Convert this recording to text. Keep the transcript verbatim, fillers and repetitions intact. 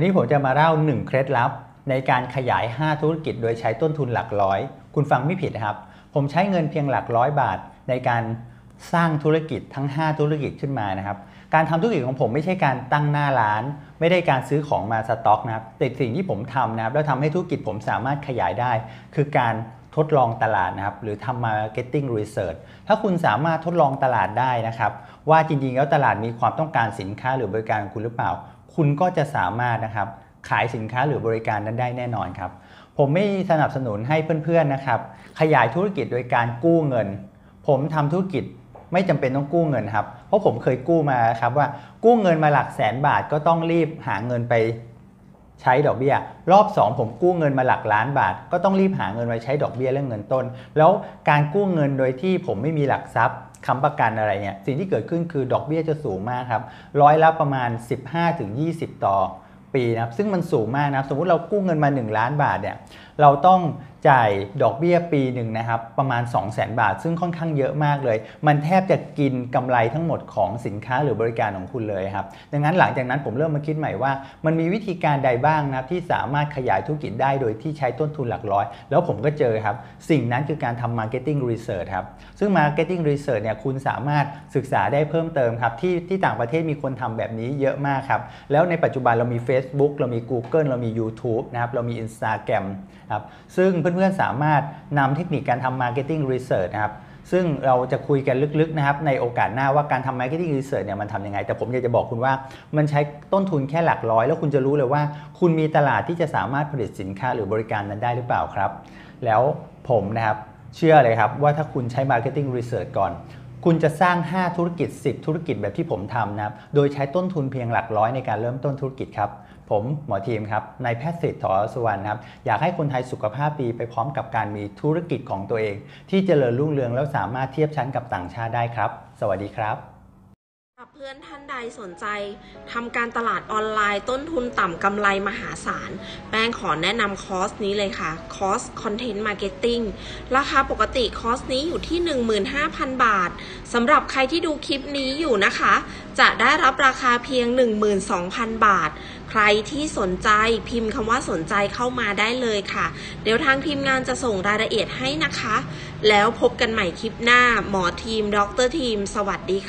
วันนี้ผมจะมาเล่าหนึ่งเคล็ดลับในการขยายห้าธุรกิจโดยใช้ต้นทุนหลักร้อยคุณฟังไม่ผิดนะครับผมใช้เงินเพียงหลักร้อยบาทในการสร้างธุรกิจทั้งห้าธุรกิจขึ้นมานะครับการทำธุรกิจของผมไม่ใช่การตั้งหน้าร้านไม่ได้การซื้อของมาสต็อกนะครับแต่สิ่งที่ผมทำนะครับแล้วทำให้ธุรกิจผมสามารถขยายได้คือการทดลองตลาดนะครับหรือทำ marketing research ถ้าคุณสามารถทดลองตลาดได้นะครับว่าจริงๆแล้วตลาดมีความต้องการสินค้าหรือบริการของคุณหรือเปล่าคุณก็จะสามารถนะครับขายสินค้าหรือบริการนั้นได้แน่นอนครับผมไม่สนับสนุนให้เพื่อนๆนะครับขยายธุรกิจโดยการกู้เงินผมทำธุรกิจไม่จำเป็นต้องกู้เงินครับเพราะผมเคยกู้มาครับว่ากู้เงินมาหลักแสนบาทก็ต้องรีบหาเงินไปใช้ดอกเบี้ยรอบสองผมกู้เงินมาหลักล้านบาทก็ต้องรีบหาเงินไว้ใช้ดอกเบี้ยและเงินต้นแล้วการกู้เงินโดยที่ผมไม่มีหลักทรัพย์ค้ำประกันอะไรเนี่ยสิ่งที่เกิดขึ้นคือดอกเบี้ยจะสูงมากครับร้อยละประมาณ สิบห้าถึงยี่สิบ ต่อปีนะครับซึ่งมันสูงมากนะครับสมมุติเรากู้เงินมาหนึ่งล้านบาทเนี่ยเราต้องจ่ายดอกเบี้ยปีหนึ่งนะครับประมาณ สองแสน บาทซึ่งค่อนข้างเยอะมากเลยมันแทบจะกินกำไรทั้งหมดของสินค้าหรือบริการของคุณเลยครับดังนั้นหลังจากนั้นผมเริ่มมาคิดใหม่ว่ามันมีวิธีการใดบ้างนะที่สามารถขยายธุรกิจได้โดยที่ใช้ต้นทุนหลักร้อยแล้วผมก็เจอครับสิ่งนั้นคือการทำ marketing research ครับซึ่ง marketing research เนี่ยคุณสามารถศึกษาได้เพิ่มเติมครับที่ที่ต่างประเทศมีคนทำแบบนี้เยอะมากครับแล้วในปัจจุบันเรามี Facebook เรามี Google เรามี YouTube นะครับเรามี Instagram ครับซึ่งเพื่อนๆสามารถนำเทคนิคการทำ marketing research นะครับซึ่งเราจะคุยกันลึกๆนะครับในโอกาสหน้าว่าการทำ marketing research เนี่ยมันทำยังไงแต่ผมอยากจะบอกคุณว่ามันใช้ต้นทุนแค่หลักร้อยแล้วคุณจะรู้เลยว่าคุณมีตลาดที่จะสามารถผลิตสินค้าหรือบริการนั้นได้หรือเปล่าครับแล้วผมนะครับเชื่อเลยครับว่าถ้าคุณใช้ marketing research ก่อนคุณจะสร้างห้าธุรกิจสิบธุรกิจแบบที่ผมทำนะครับโดยใช้ต้นทุนเพียงหลักร้อยในการเริ่มต้นธุรกิจครับผมหมอทีมครับนายแพทย์เศรษฐ ถรสุวรรณครับอยากให้คนไทยสุขภาพดีไปพร้อมกับการมีธุรกิจของตัวเองที่เจริญรุ่งเรืองแล้วสามารถเทียบชั้นกับต่างชาติได้ครับสวัสดีครับหากเพื่อนท่านใดสนใจทำการตลาดออนไลน์ต้นทุนต่ำกำไรมหาศาลแป้งขอแนะนำคอร์สนี้เลยค่ะคอร์ส Content Marketing ราคาปกติคอร์สนี้อยู่ที่ หนึ่งหมื่นห้าพัน บาทสำหรับใครที่ดูคลิปนี้อยู่นะคะจะได้รับราคาเพียง หนึ่งหมื่นสองพัน บาทใครที่สนใจพิมพ์คำว่าสนใจเข้ามาได้เลยค่ะเดี๋ยวทางทีมงานจะส่งรายละเอียดให้นะคะแล้วพบกันใหม่คลิปหน้าหมอทีมดร.ทีมสวัสดีค่ะ